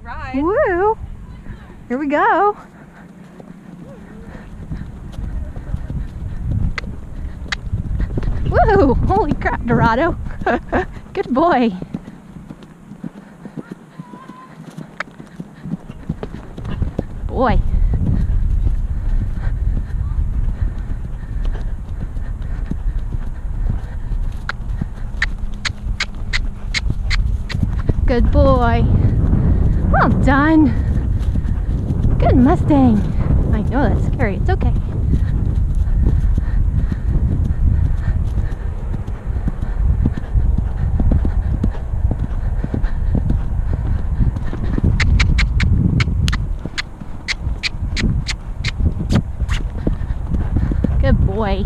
good ride. Woo! Here we go. Woo! Holy crap, Dorado. Good boy. Boy. Good boy. Well done. Good Mustang. I know that's scary. It's okay. Good boy.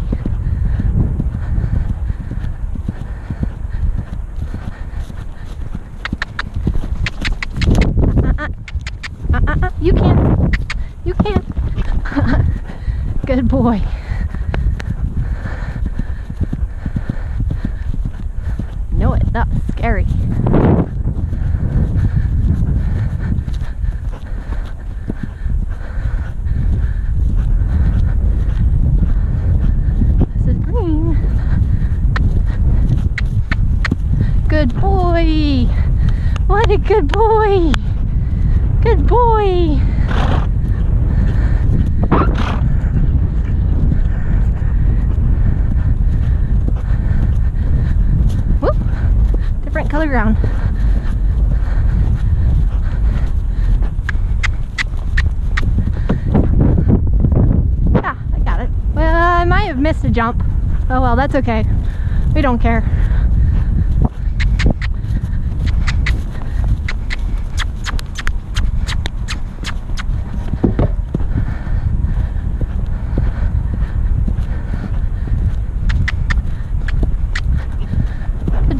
You can. You can. Good boy. Know it. That was scary. This is green. Good boy. What a good boy. Good boy! Whoop! Different color ground. Yeah, I got it. Well, I might have missed a jump. Oh well, that's okay. We don't care.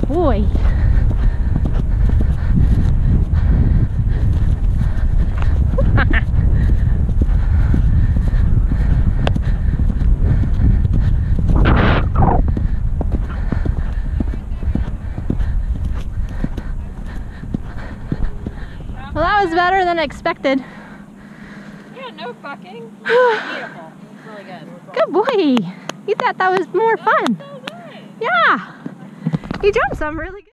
Boy. Well, that was better than expected. Yeah, no fucking. Beautiful. Really good. Good boy. You thought that was more fun. Yeah. You jumped some really good.